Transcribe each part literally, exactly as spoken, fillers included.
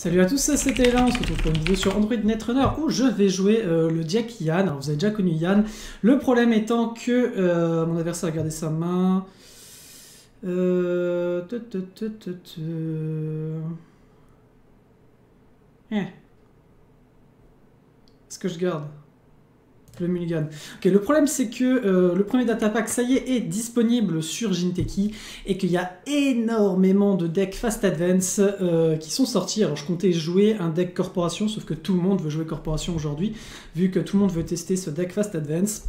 Salut à tous, c'est Elan, on se retrouve pour une vidéo sur Android Netrunner où je vais jouer euh, le Jack Yann. Alors, vous avez déjà connu Yann, le problème étant que euh, mon adversaire a gardé sa main. Euh... Eh. Est-ce que je garde le mulligan? Okay, le problème c'est que euh, le premier datapack, ça y est, est disponible sur Jinteki et qu'il y a énormément de decks Fast Advance euh, qui sont sortis. Alors je comptais jouer un deck Corporation, sauf que tout le monde veut jouer Corporation aujourd'hui, vu que tout le monde veut tester ce deck Fast Advance.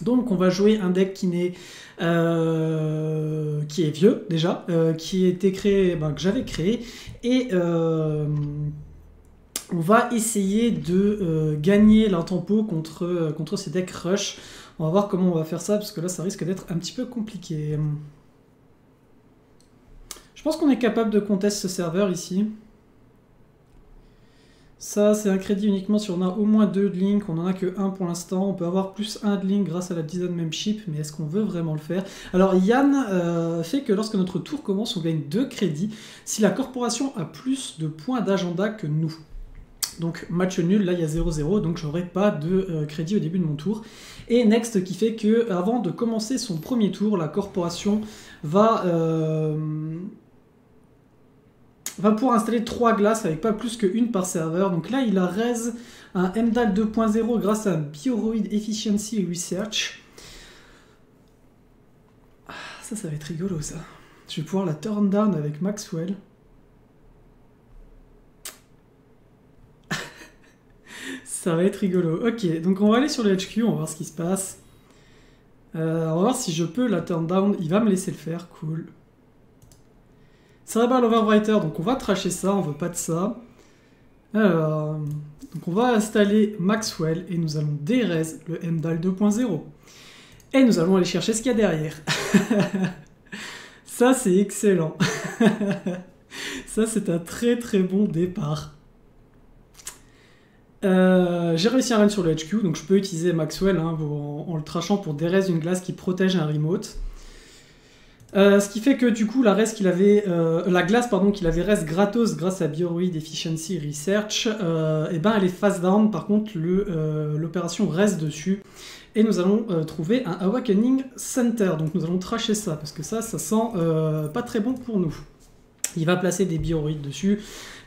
Donc on va jouer un deck qui n'est euh, qui est vieux déjà, euh, qui a été créé, ben, que j'avais créé, et euh, on va essayer de euh, gagner l'intempo contre, euh, contre ces decks rush. On va voir comment on va faire ça, parce que là ça risque d'être un petit peu compliqué. Je pense qu'on est capable de contester ce serveur ici. Ça, c'est un crédit uniquement si on a au moins deux de lignes, on n'en a que un pour l'instant. On peut avoir plus un de ligne grâce à la design membership, mais est-ce qu'on veut vraiment le faire? Alors Yann euh, fait que lorsque notre tour commence, on gagne deux crédits si la corporation a plus de points d'agenda que nous. Donc match nul, là il y a zéro zéro, donc j'aurai pas de euh, crédit au début de mon tour. Et Next qui fait que avant de commencer son premier tour, la corporation va, euh, va pouvoir installer trois glaces avec pas plus qu'une par serveur. Donc là il a raise un M D A L deux point zéro grâce à un Bioroid Efficiency Research. Ah, ça, ça va être rigolo ça. Je vais pouvoir la turn down avec Maxwell. Ça va être rigolo. Ok, donc on va aller sur le H Q, on va voir ce qui se passe. Euh, on va voir si je peux la turn down. Il va me laisser le faire, cool. Cerebral Overwriter, donc on va tracher ça, on veut pas de ça. Alors, donc on va installer Maxwell et nous allons déraise le M D A L deux point zéro. Et nous allons aller chercher ce qu'il y a derrière. Ça, c'est excellent. Ça, c'est un très très bon départ. Euh, j'ai réussi à run sur le H Q, donc je peux utiliser Maxwell hein, en, en le trashant pour déraise une glace qui protège un remote. Euh, ce qui fait que du coup la, raise qu'il avait, euh, la glace qu'il avait raise gratos grâce à Bioroid Efficiency Research, euh, et ben elle est face down, par contre l'opération euh, raise dessus. Et nous allons euh, trouver un Awakening Center, donc nous allons trasher ça, parce que ça, ça sent euh, pas très bon pour nous. Il va placer des bioroïdes dessus,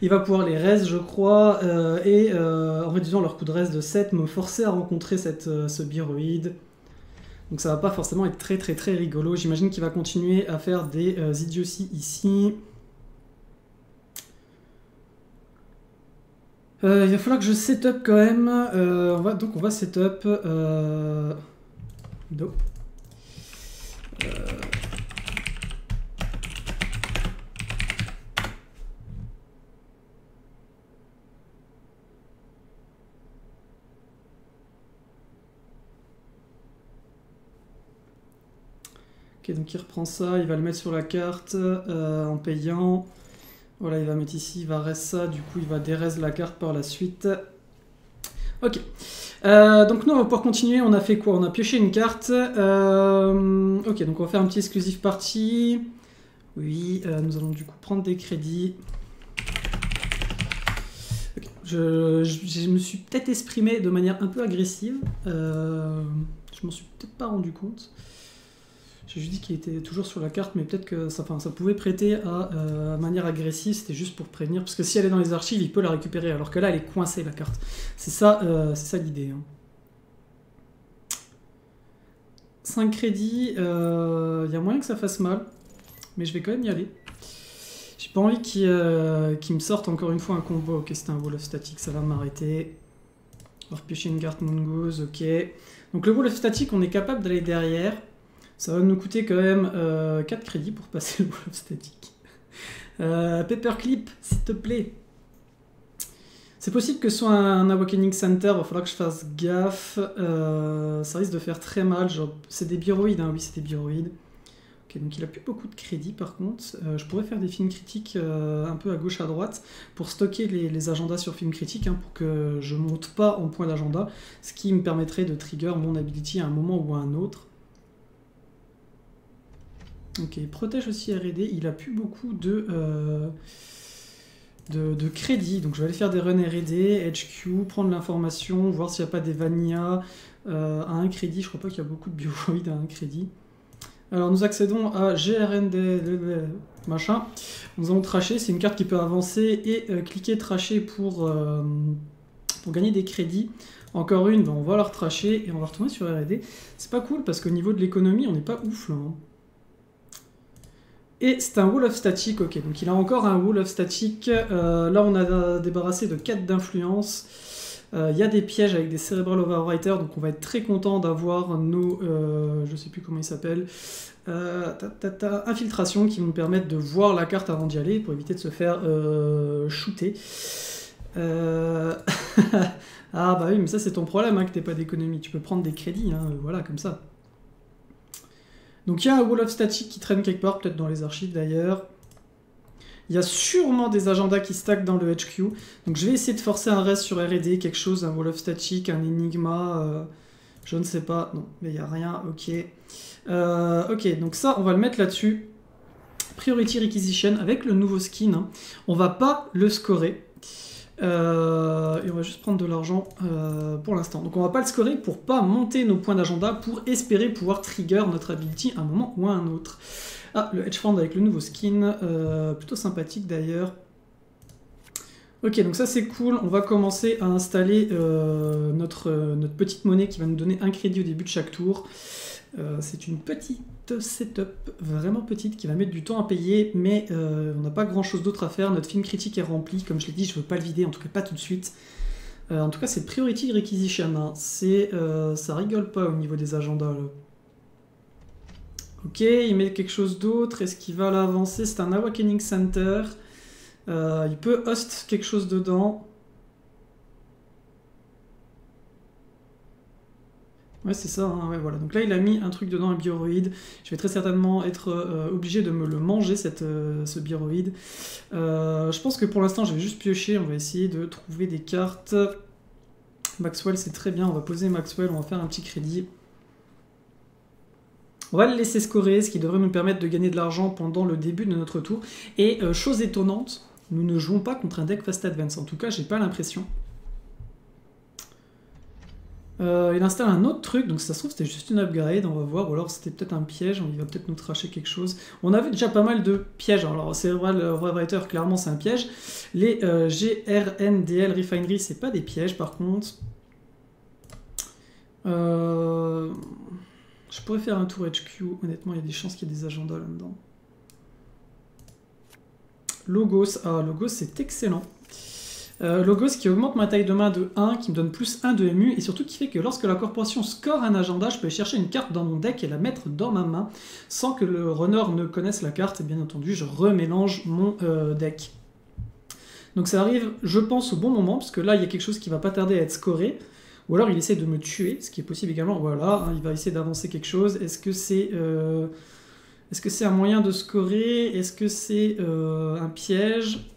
il va pouvoir les raise, je crois, euh, et euh, en réduisant leur coup de raise de sept, me forcer à rencontrer cette, euh, ce bioroïde. Donc ça va pas forcément être très très très rigolo. J'imagine qu'il va continuer à faire des euh, idioties ici. Euh, il va falloir que je set-up quand même. Euh, on va, donc on va set-up... Euh... No. Euh... Okay, donc il reprend ça, il va le mettre sur la carte euh, en payant. Voilà, il va mettre ici, il va raise ça, du coup il va déraise la carte par la suite. Ok, euh, donc nous on va pouvoir continuer, on a fait quoi? On a pioché une carte. Euh, ok, donc on va faire un petit exclusive party. Oui, euh, nous allons du coup prendre des crédits. Okay. Je, je, je me suis peut-être exprimé de manière un peu agressive. Euh, je m'en suis peut-être pas rendu compte. J'ai juste dit qu'il était toujours sur la carte, mais peut-être que ça, enfin, ça pouvait prêter à euh, manière agressive, c'était juste pour prévenir, parce que si elle est dans les archives, il peut la récupérer, alors que là, elle est coincée, la carte. C'est ça, euh, c'est ça l'idée. Hein. cinq crédits, il euh, y a moyen que ça fasse mal, mais je vais quand même y aller. J'ai pas envie qu'il euh, qu'il me sorte encore une fois un combo. Ok, c'était un Wall of Static, ça va m'arrêter. On va repiocher une carte Mongoose, ok. Donc le Wall of Static, on est capable d'aller derrière. Ça va nous coûter quand même euh, quatre crédits pour passer le Wall of Static. Euh, paperclip, s'il te plaît. C'est possible que ce soit un Awakening Center, il va falloir que je fasse gaffe. Euh, ça risque de faire très mal. C'est des bioroïdes, hein, oui, c'est des bioroïdes. Okay, donc il n'a plus beaucoup de crédits par contre. Euh, je pourrais faire des films critiques euh, un peu à gauche, à droite, pour stocker les, les agendas sur Film Critique, hein, pour que je ne monte pas en point d'agenda, ce qui me permettrait de trigger mon ability à un moment ou à un autre. Ok, il protège aussi R et D, il a plus beaucoup de, euh, de, de crédit. Donc je vais aller faire des runs R et D, H Q, prendre l'information, voir s'il n'y a pas des vanilla euh, à un crédit. Je crois pas qu'il y a beaucoup de bioroïdes à un crédit. Alors nous accédons à G R N D, machin. Nous allons tracher, c'est une carte qui peut avancer et euh, cliquer tracher pour, euh, pour gagner des crédits. Encore une, ben on va leur tracher et on va retourner sur R et D. C'est pas cool parce qu'au niveau de l'économie, on n'est pas ouf là. Hein. Et c'est un Wall of Static, ok, donc il a encore un Wall of Static. Euh, là on a débarrassé de quatre d'influence. Il euh, y a des pièges avec des Cerebral Overwriters, donc on va être très content d'avoir nos, euh, je sais plus comment ils s'appellent, euh, infiltrations qui vont nous permettre de voir la carte avant d'y aller pour éviter de se faire euh, shooter. Euh... ah bah oui, mais ça c'est ton problème hein, que t'es pas d'économie, tu peux prendre des crédits, hein, voilà, comme ça. Donc il y a un Wall of Static qui traîne quelque part, peut-être dans les archives d'ailleurs. Il y a sûrement des agendas qui stackent dans le H Q. Donc je vais essayer de forcer un reste sur R et D, quelque chose, un Wall of Static, un Enigma, euh, je ne sais pas. Non, mais il n'y a rien, ok. Euh, ok, donc ça, on va le mettre là-dessus. Priority Requisition, avec le nouveau skin, hein, on va pas le scorer. Euh, et on va juste prendre de l'argent euh, pour l'instant. Donc on va pas le scorer pour pas monter nos points d'agenda, pour espérer pouvoir trigger notre ability à un moment ou à un autre. Ah, le hedge fund avec le nouveau skin, euh, plutôt sympathique d'ailleurs. Ok, donc ça c'est cool, on va commencer à installer euh, notre, euh, notre petite monnaie qui va nous donner un crédit au début de chaque tour. Euh, c'est une petite setup, vraiment petite, qui va mettre du temps à payer, mais euh, on n'a pas grand chose d'autre à faire, notre film critique est rempli, comme je l'ai dit, je ne veux pas le vider, en tout cas pas tout de suite. Euh, en tout cas c'est Priority Requisition, hein. C'est, euh, ça rigole pas au niveau des agendas là. Ok, il met quelque chose d'autre, est-ce qu'il va l'avancer? C'est un Awakening Center, euh, il peut host quelque chose dedans. Ouais, c'est ça, hein, ouais, voilà. Donc là, il a mis un truc dedans, un bioroïde. Je vais très certainement être euh, obligé de me le manger, cette, euh, ce bioroïde. Euh, je pense que pour l'instant, je vais juste piocher. On va essayer de trouver des cartes. Maxwell, c'est très bien. On va poser Maxwell, on va faire un petit crédit. On va le laisser scorer, ce qui devrait nous permettre de gagner de l'argent pendant le début de notre tour. Et euh, chose étonnante, nous ne jouons pas contre un deck Fast Advance. En tout cas, j'ai pas l'impression. Euh, il installe un autre truc, donc ça se trouve c'était juste une upgrade, on va voir, ou alors c'était peut-être un piège, il va peut-être nous tracher quelque chose. On avait déjà pas mal de pièges, alors Cerebral Overwriter clairement c'est un piège, les euh, G R N D L Refinery c'est pas des pièges par contre. Euh... Je pourrais faire un tour H Q, honnêtement il y a des chances qu'il y ait des agendas là-dedans. Logos, ah Logos c'est excellent. Euh, Logos qui augmente ma taille de main de un, qui me donne plus un de M U, et surtout qui fait que lorsque la corporation score un agenda, je peux chercher une carte dans mon deck et la mettre dans ma main, sans que le runner ne connaisse la carte, et bien entendu je remélange mon euh, deck. Donc ça arrive, je pense, au bon moment, parce que là il y a quelque chose qui va pas tarder à être scoré, ou alors il essaie de me tuer, ce qui est possible également, voilà, hein, il va essayer d'avancer quelque chose, est-ce que c'est... Euh, est-ce que c'est un moyen de scorer, est-ce que c'est euh, un piège?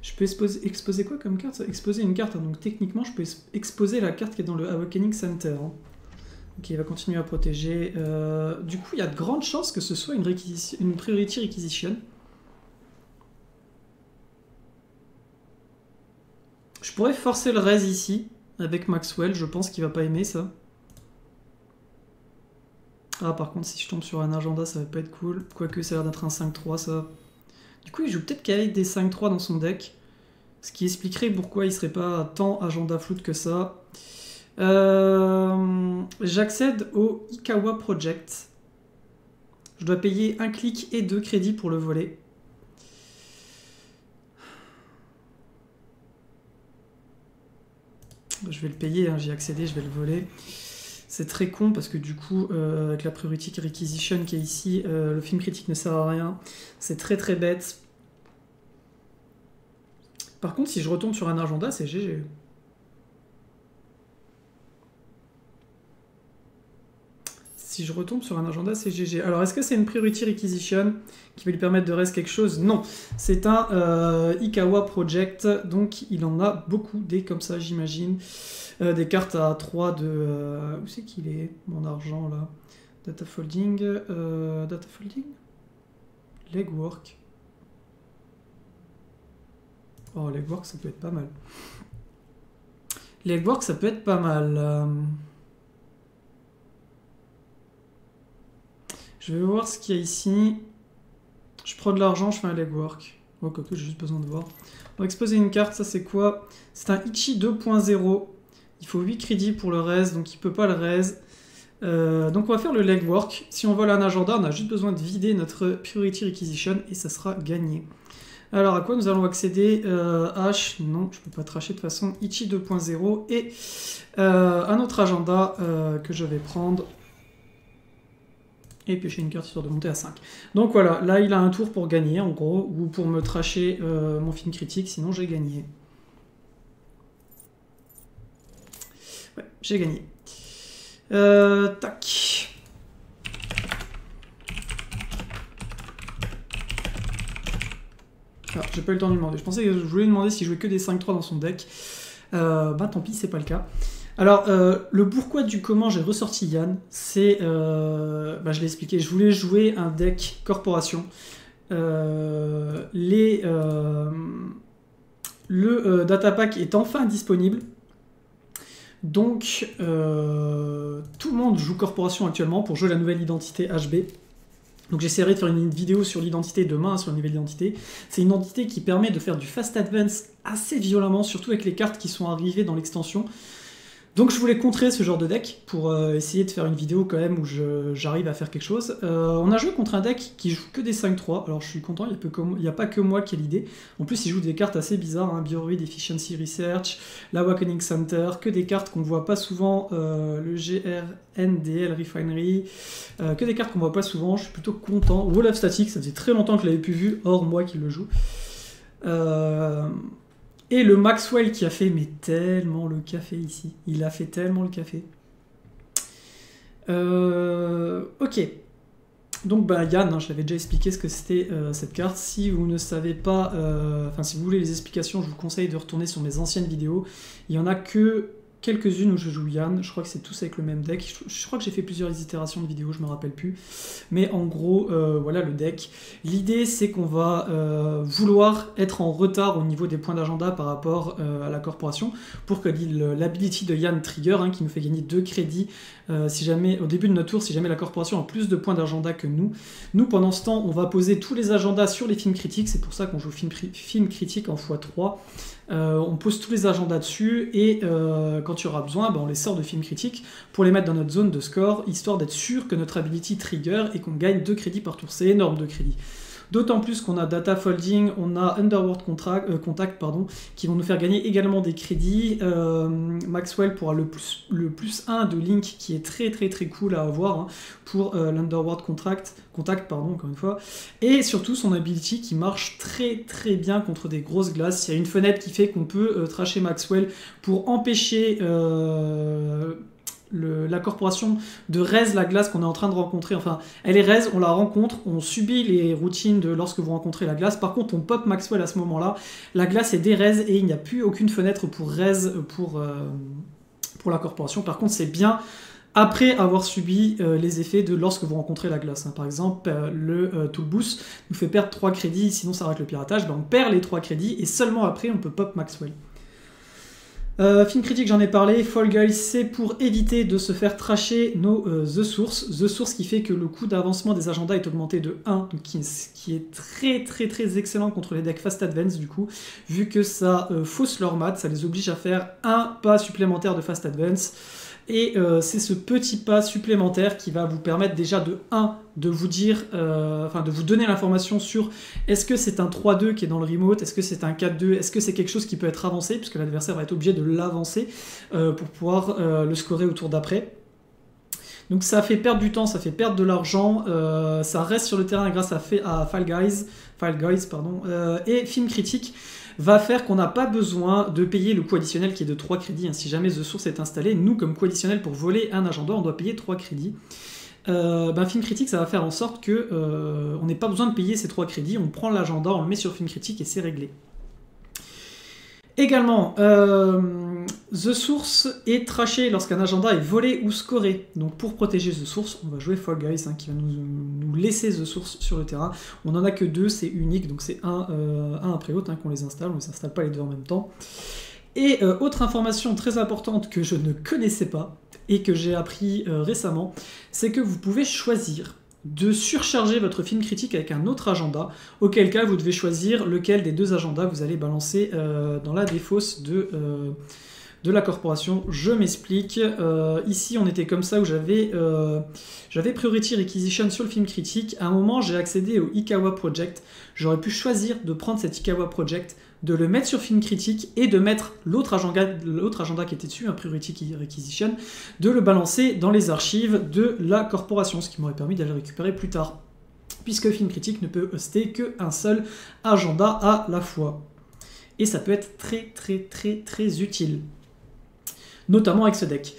Je peux exposer, exposer quoi comme carte? Exposer une carte, hein. Donc techniquement je peux exposer la carte qui est dans le Awakening Center. Hein. Ok, il va continuer à protéger. Euh, du coup, il y a de grandes chances que ce soit une, une Priority Requisition. Je pourrais forcer le raise ici, avec Maxwell, je pense qu'il va pas aimer ça. Ah par contre, si je tombe sur un agenda, ça va pas être cool. Quoique ça a l'air d'être un cinq trois ça... Du coup, il joue peut-être qu'avec des cinq trois dans son deck, ce qui expliquerait pourquoi il serait pas tant agenda floute que ça. Euh, J'accède au Ikawa Project. Je dois payer un clic et deux crédits pour le voler. Je vais le payer, hein, j'y ai accédé, je vais le voler. C'est très con parce que du coup, euh, avec la Priority Requisition qui est ici, euh, le film critique ne sert à rien. C'est très très bête. Par contre, si je retombe sur un agenda, c'est G G. Si je retombe sur un agenda, c'est G G. Alors, est-ce que c'est une Priority Requisition qui va lui permettre de reste quelque chose? Non, c'est un euh, Ikawa Project, donc il en a beaucoup des comme ça, j'imagine. Euh, des cartes à trois de... Euh, où c'est qu'il est, mon argent, là? Data folding... Euh, data folding Legwork. Oh, Legwork, ça peut être pas mal. Legwork, ça peut être pas mal. Euh... Je vais voir ce qu'il y a ici. Je prends de l'argent, je fais un Legwork. Oh, quoi que j'ai juste besoin de voir. On va exposer une carte, ça c'est quoi? C'est un Ichi deux point zéro. Il faut huit crédits pour le raise, donc il peut pas le raise. Euh, donc on va faire le legwork. Si on vole un agenda, on a juste besoin de vider notre Priority Requisition et ça sera gagné. Alors à quoi nous allons accéder? euh, H, non, je ne peux pas tracher de toute façon. Ichi deux point zéro et euh, un autre agenda euh, que je vais prendre. Et piocher une carte histoire de monter à cinq. Donc voilà, là il a un tour pour gagner en gros, ou pour me tracher euh, mon film critique, sinon j'ai gagné. Ouais, j'ai gagné. Euh, tac. Ah, j'ai pas eu le temps de lui demander. Je pensais que je voulais lui demander s'il jouait que des cinq trois dans son deck. Euh, bah tant pis, c'est pas le cas. Alors, euh, le pourquoi du comment j'ai ressorti Yann, c'est... Euh, bah, je l'ai expliqué, je voulais jouer un deck corporation. Euh, les, euh, le euh, datapack est enfin disponible. Donc, euh, tout le monde joue corporation actuellement pour jouer la nouvelle identité H B. Donc j'essaierai de faire une vidéo sur l'identité demain, sur la nouvelle identité. C'est une identité qui permet de faire du fast advance assez violemment, surtout avec les cartes qui sont arrivées dans l'extension. Donc je voulais contrer ce genre de deck pour euh, essayer de faire une vidéo quand même où j'arrive à faire quelque chose. Euh, on a joué contre un deck qui joue que des cinq trois, alors je suis content, il n'y a, a pas que moi qui ai l'idée. En plus il joue des cartes assez bizarres, hein, Bioroid Efficiency Research, l'Awakening Center, que des cartes qu'on ne voit pas souvent, euh, le G R N D L Refinery, euh, que des cartes qu'on ne voit pas souvent, je suis plutôt content. Wall of Static, ça faisait très longtemps que je l'avais plus vu, hors moi qui le joue. Euh... Et le Maxwell qui a fait mais tellement le café ici. Il a fait tellement le café. Euh, ok. Donc bah, Yann, hein, je l'avais déjà expliqué ce que c'était euh, cette carte. Si vous ne savez pas, enfin euh, si vous voulez les explications, je vous conseille de retourner sur mes anciennes vidéos. Il n'y en a que quelques-unes où je joue Yann. Je crois que c'est tous avec le même deck. Je, je crois que j'ai fait plusieurs itérations de vidéos, je ne me rappelle plus. Mais en gros, euh, voilà le deck. L'idée, c'est qu'on va euh, vouloir être en retard au niveau des points d'agenda par rapport euh, à la corporation pour que l'ability de Yann trigger, hein, qui nous fait gagner deux crédits euh, si jamais, au début de notre tour, si jamais la corporation a plus de points d'agenda que nous. Nous, pendant ce temps, on va poser tous les agendas sur les films critiques. C'est pour ça qu'on joue film, film critique en fois trois. Euh, on pose tous les agendas dessus et euh, quand il y aura besoin, ben on les sort de films critiques pour les mettre dans notre zone de score, histoire d'être sûr que notre ability trigger et qu'on gagne deux crédits par tour. C'est énorme de crédits. D'autant plus qu'on a Data Folding, on a Underworld Contract, euh, Contact pardon, qui vont nous faire gagner également des crédits. Euh, Maxwell pourra le plus, le plus un de Link qui est très très très cool à avoir hein, pour euh, l'Underworld Contract, Contact, pardon, encore une fois. Et surtout son ability qui marche très très bien contre des grosses glaces. Il y a une fenêtre qui fait qu'on peut euh, trasher Maxwell pour empêcher... Euh, Le, la corporation de raise la glace qu'on est en train de rencontrer, enfin elle est raise, on la rencontre, on subit les routines de lorsque vous rencontrez la glace, par contre on pop Maxwell à ce moment là, la glace est déraise et il n'y a plus aucune fenêtre pour raise pour, euh, pour la corporation, par contre c'est bien après avoir subi euh, les effets de lorsque vous rencontrez la glace. Hein. Par exemple, euh, le euh, tool boost nous fait perdre trois crédits, sinon ça arrête le piratage, ben, on perd les trois crédits et seulement après on peut pop Maxwell. Euh, film critique, j'en ai parlé. Fall Guys, c'est pour éviter de se faire tracher nos euh, The Source. The Source qui fait que le coût d'avancement des agendas est augmenté de un, donc qui, qui est très très très excellent contre les decks Fast Advance du coup, vu que ça euh, fausse leur maths, ça les oblige à faire un pas supplémentaire de Fast Advance. Et euh, c'est ce petit pas supplémentaire qui va vous permettre déjà de un de vous dire, euh, enfin de vous donner l'information sur est-ce que c'est un trois deux qui est dans le remote, est-ce que c'est un quatre deux, est-ce que c'est quelque chose qui peut être avancé, puisque l'adversaire va être obligé de l'avancer euh, pour pouvoir euh, le scorer au tour d'après. Donc ça fait perdre du temps, ça fait perdre de l'argent, euh, ça reste sur le terrain grâce à, à Fall Guys, Fall Guys pardon, euh, et Film Critique va faire qu'on n'a pas besoin de payer le coût additionnel qui est de trois crédits. Hein. Si jamais The Source est installé, nous, comme coût additionnel pour voler un agenda, on doit payer trois crédits. Euh, ben, Film Critique, ça va faire en sorte que euh, on n'ait pas besoin de payer ces trois crédits. On prend l'agenda, on le met sur Film Critique et c'est réglé. Également, euh, The Source est traché lorsqu'un agenda est volé ou scoré. Donc pour protéger The Source, on va jouer Fall Guys hein, qui va nous, nous laisser The Source sur le terrain. On n'en a que deux, c'est unique, donc c'est un, euh, un après l'autre hein, qu'on les installe, on ne les installe pas les deux en même temps. Et euh, autre information très importante que je ne connaissais pas et que j'ai appris euh, récemment, c'est que vous pouvez choisir de surcharger votre film critique avec un autre agenda, auquel cas vous devez choisir lequel des deux agendas vous allez balancer euh, dans la défausse de, euh, de la corporation. Je m'explique, euh, ici on était comme ça où j'avais euh, j'avais Priority Requisition sur le film critique, à un moment j'ai accédé au Ikawa Project, j'aurais pu choisir de prendre cet Ikawa Project, de le mettre sur film critique et de mettre l'autre agenda, l'autre agenda qui était dessus, un Priority Requisition, de le balancer dans les archives de la corporation, ce qui m'aurait permis d'aller récupérer plus tard, puisque film critique ne peut hoster qu'un seul agenda à la fois. Et ça peut être très très très très utile, notamment avec ce deck.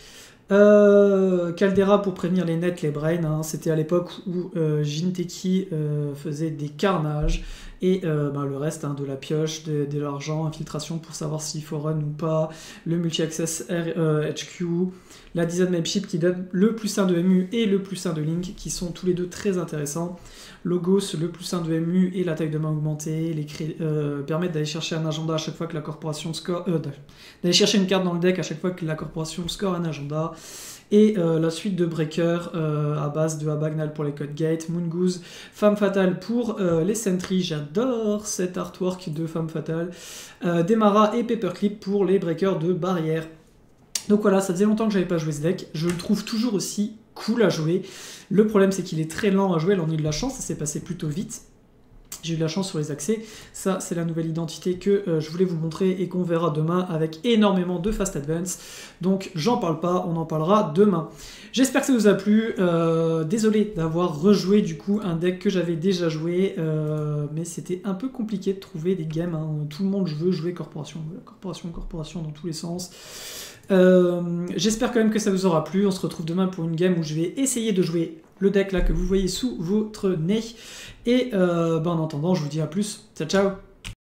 Euh, Caldera pour prévenir les nets, les brains, hein, c'était à l'époque où euh, Jinteki euh, faisait des carnages et euh, ben, le reste hein, de la pioche, de, de l'argent, infiltration pour savoir s'il faut run ou pas, le multi-access euh, H Q, la design membership qui donne le plus un de M U et le plus un de Link qui sont tous les deux très intéressants, Logos, le plus un de M U et la taille de main augmentée les euh, permettent d'aller chercher un agenda à chaque fois que la corporation score, euh, d'aller chercher une carte dans le deck à chaque fois que la corporation score un agenda. Et euh, la suite de Breaker euh, à base de Abagnale pour les Code Gates, Mongoose, Femme Fatale pour euh, les Sentries, j'adore cet artwork de Femme Fatale, euh, Demara et paperclip pour les Breakers de barrières. Donc voilà, ça faisait longtemps que j'avais pas joué ce deck, je le trouve toujours aussi cool à jouer. Le problème c'est qu'il est très lent à jouer, alors on a eu de la chance, ça s'est passé plutôt vite. J'ai eu de la chance sur les accès, ça c'est la nouvelle identité que euh, je voulais vous montrer et qu'on verra demain avec énormément de fast advance, donc j'en parle pas, on en parlera demain. J'espère que ça vous a plu, euh, désolé d'avoir rejoué du coup un deck que j'avais déjà joué, euh, mais c'était un peu compliqué de trouver des games, hein. Tout le monde veut jouer corporation, corporation, corporation dans tous les sens. Euh, j'espère quand même que ça vous aura plu, on se retrouve demain pour une game où je vais essayer de jouer le deck là que vous voyez sous votre nez et euh, ben en attendant je vous dis à plus, ciao ciao.